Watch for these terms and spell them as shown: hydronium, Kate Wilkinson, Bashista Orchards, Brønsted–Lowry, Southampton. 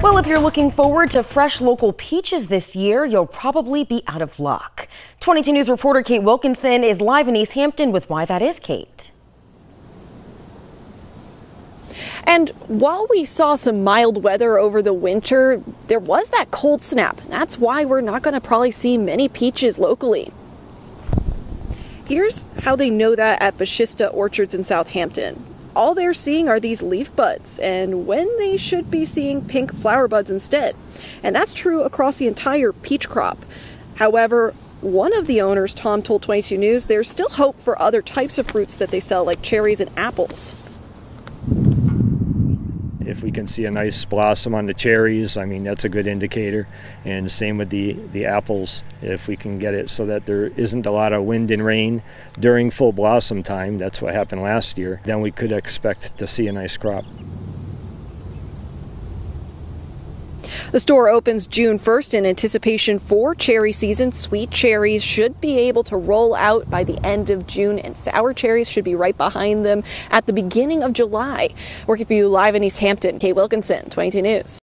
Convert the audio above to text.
Well, if you're looking forward to fresh local peaches this year, you'll probably be out of luck. 22 News reporter Kate Wilkinson is live in East Hampton with why that is, Kate. And while we saw some mild weather over the winter, there was that cold snap. That's why we're not going to probably see many peaches locally. Here's how they know that at Bashista Orchards in Southampton. All they're seeing are these leaf buds, and when they should be seeing pink flower buds instead. And that's true across the entire peach crop. However, one of the owners, Tom, told 22 News there's still hope for other types of fruits that they sell, like cherries and apples. If we can see a nice blossom on the cherries, I mean, that's a good indicator. And same with the apples, if we can get it so that there isn't a lot of wind and rain during full blossom time, that's what happened last year, then we could expect to see a nice crop. The store opens June 1st in anticipation for cherry season. Sweet cherries should be able to roll out by the end of June, and sour cherries should be right behind them at the beginning of July. Working for you live in East Hampton, Kate Wilkinson, 22 News.